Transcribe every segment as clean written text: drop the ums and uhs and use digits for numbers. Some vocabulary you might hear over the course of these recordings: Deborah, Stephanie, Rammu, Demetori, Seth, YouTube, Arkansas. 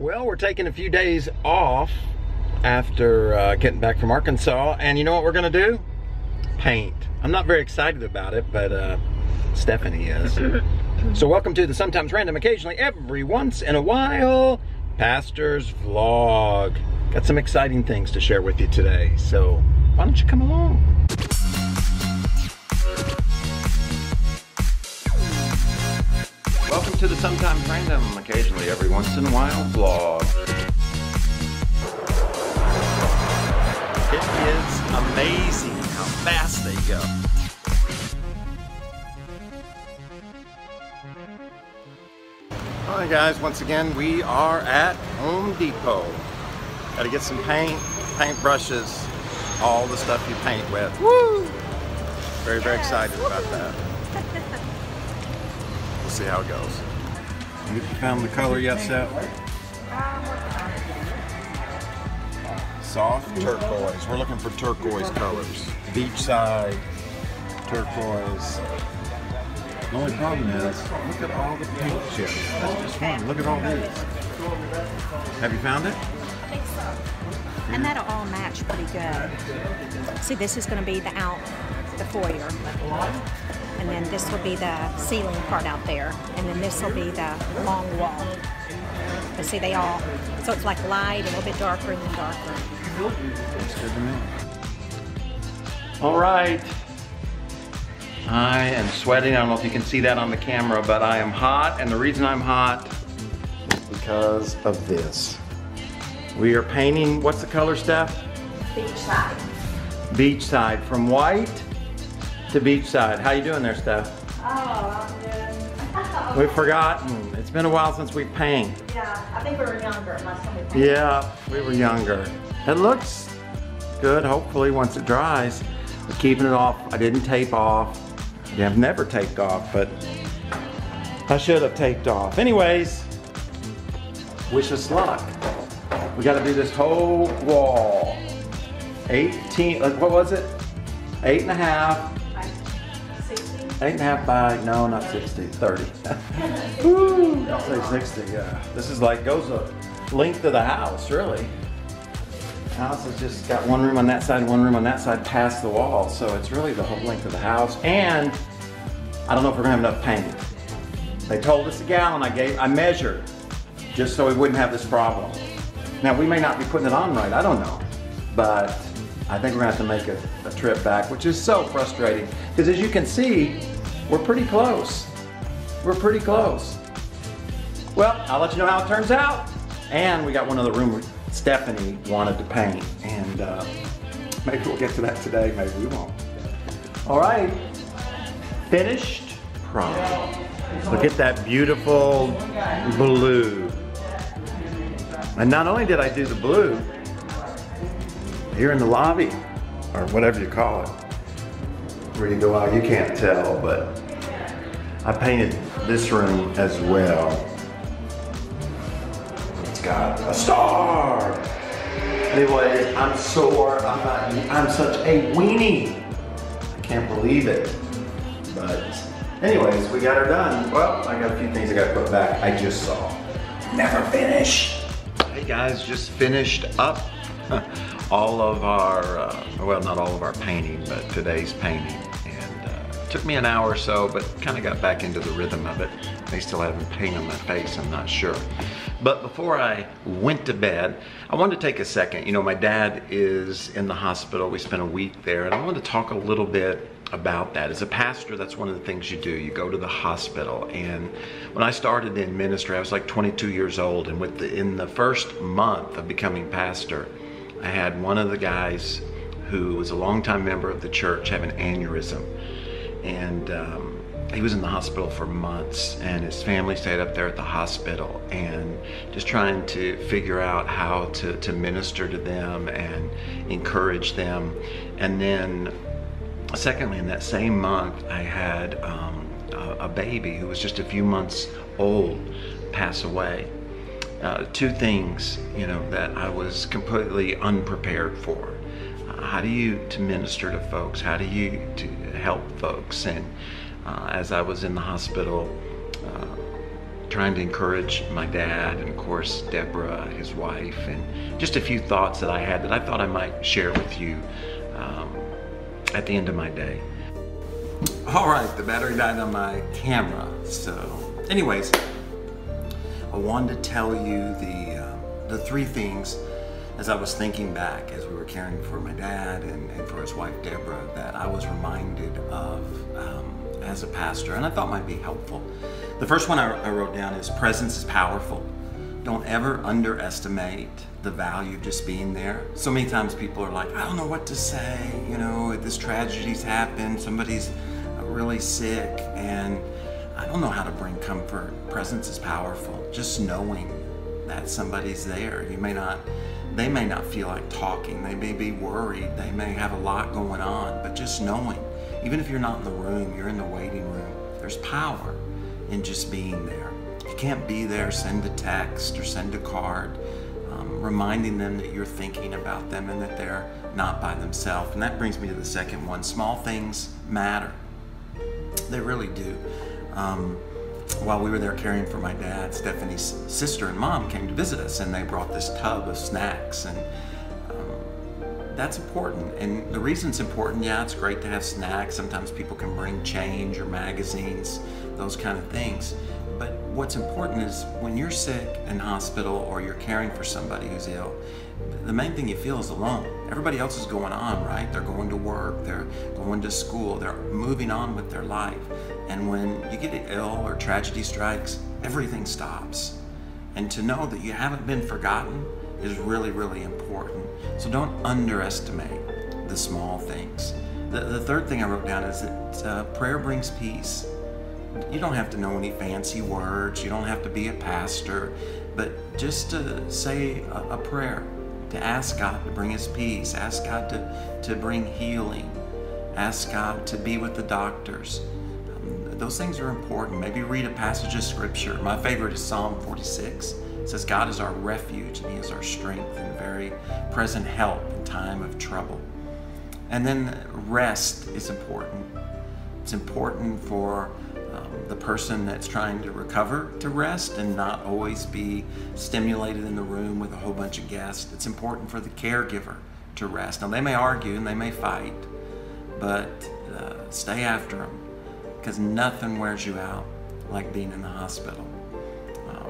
Well, we're taking a few days off after getting back from Arkansas, and you know what we're gonna do? Paint. I'm not very excited about it, but Stephanie is. So welcome to the Sometimes Random, Occasionally, Every Once in a While Pastor's Vlog. Got some exciting things to share with you today, so why don't you come along? Welcome to the Sometimes Random, Occasionally, Every Once in a While vlog. It is amazing how fast they go. Alright guys, once again we are at Home Depot. Gotta get some paint, paint brushes, all the stuff you paint with. Woo! Very, very excited about that. See how it goes. Have you found the color yet, Seth? Soft turquoise. We're looking for turquoise colors. Beachside turquoise. The only problem is, look at all the paint chips. That's just one. Look at all these. Have you found it? I think so. And that'll all match pretty good. See, this is going to be the out, the foyer. And then this will be the ceiling part out there. And then this will be the long wall. But see, they all, so it's like light, a little bit darker and then darker. Looks good to me. All right. I am sweating. I don't know if you can see that on the camera, but I am hot. And the reason I'm hot is because of this. We are painting, what's the color, Steph? Beachside. Beachside, from white to beachside. How you doing there, Steph? Oh, I'm good. We've forgotten. It's been a while since we painted. Yeah, I think we were younger. Yeah, we were younger. It looks good, hopefully, once it dries. We're keeping it off. I didn't tape off. Yeah, I've never taped off, but I should have taped off. Anyways, wish us luck. We gotta do this whole wall. 18, what was it? 8.5. 8.5 by, no, not 60, 30. Woo, don't say 60, yeah. This is like, goes the length of the house, really. The house has just got one room on that side, one room on that side, past the wall, so it's really the whole length of the house. And I don't know if we're gonna have enough paint. They told us a gallon. I measured, just so we wouldn't have this problem. Now, we may not be putting it on right, I don't know, but I think we're gonna have to make a trip back, which is so frustrating. Because as you can see, we're pretty close. We're pretty close. Well, I'll let you know how it turns out. And we got one other room Stephanie wanted to paint. And maybe we'll get to that today, maybe we won't. All right, finished product. Look at that beautiful blue. And not only did I do the blue, here in the lobby, or whatever you call it, where you go out, you can't tell, but I painted this room as well. It's got a star. Anyway, I'm sore, I'm such a weenie. I can't believe it. But anyways, we got her done. Well, I got a few things I gotta put back. I just saw. Never finish. Hey guys, just finished up. All of our, well, not all of our painting, but today's painting. And it took me an hour or so, but kind of got back into the rhythm of it. They still haven't paint on my face, I'm not sure. But before I went to bed, I wanted to take a second. You know, my dad is in the hospital. We spent a week there, and I wanted to talk a little bit about that. As a pastor, that's one of the things you do. You go to the hospital. And when I started in ministry, I was like 22 years old. And in the first month of becoming pastor, I had one of the guys who was a longtime member of the church have an aneurysm, and he was in the hospital for months, and his family stayed up there at the hospital and just trying to figure out how to minister to them and encourage them. And then secondly, in that same month, I had a baby who was just a few months old pass away. Two things, you know, that I was completely unprepared for. How do you minister to folks? How do you help folks? And as I was in the hospital, trying to encourage my dad and of course Deborah, his wife, and just a few thoughts that I had that I thought I might share with you at the end of my day. All right, the battery died on my camera. So anyways, I wanted to tell you the three things as I was thinking back as we were caring for my dad and for his wife Deborah that I was reminded of as a pastor, and I thought might be helpful. The first one I wrote down is presence is powerful. Don't ever underestimate the value of just being there. So many times people are like, I don't know what to say, you know, this tragedy's happened, somebody's really sick, and I don't know how to bring comfort. Presence is powerful. Just knowing that somebody's there. You may not, they may not feel like talking, they may be worried, they may have a lot going on, but just knowing, even if you're not in the room, you're in the waiting room, there's power in just being there. If you can't be there, send a text or send a card, reminding them that you're thinking about them and that they're not by themselves. And that brings me to the second one, small things matter. They really do. While we were there caring for my dad, Stephanie's sister and mom came to visit us, and they brought this tub of snacks, and that's important. And the reason it's important, yeah, it's great to have snacks. Sometimes people can bring change or magazines, those kind of things. But what's important is when you're sick in hospital or you're caring for somebody who's ill, the main thing you feel is alone. Everybody else is going on, right? They're going to work, they're going to school, they're moving on with their life. And when you get ill or tragedy strikes, everything stops. And to know that you haven't been forgotten is really, really important. So don't underestimate the small things. The third thing I wrote down is that prayer brings peace. You don't have to know any fancy words, you don't have to be a pastor, but just to say a prayer, to ask God to bring His peace, ask God to bring healing, ask God to be with the doctors. Those things are important. Maybe read a passage of Scripture. My favorite is Psalm 46. It says, God is our refuge and He is our strength and very present help in time of trouble. And then rest is important. It's important for the person that's trying to recover to rest and not always be stimulated in the room with a whole bunch of guests. It's important for the caregiver to rest. Now, they may argue and they may fight, but stay after them, because nothing wears you out like being in the hospital,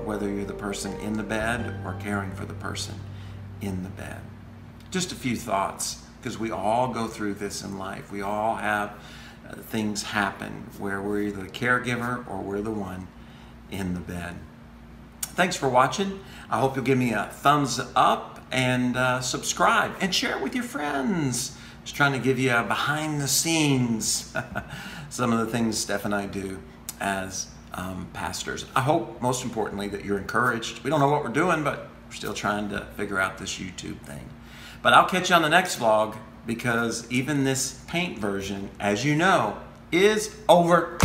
whether you're the person in the bed or caring for the person in the bed. Just a few thoughts, because we all go through this in life. We all have things happen where we're either the caregiver or we're the one in the bed. Thanks for watching. I hope you'll give me a thumbs up and subscribe and share it with your friends. Just trying to give you a behind the scenes, some of the things Steph and I do as pastors. I hope, most importantly, that you're encouraged. We don't know what we're doing, but we're still trying to figure out this YouTube thing. But I'll catch you on the next vlog, because even this paint version, as you know, is over.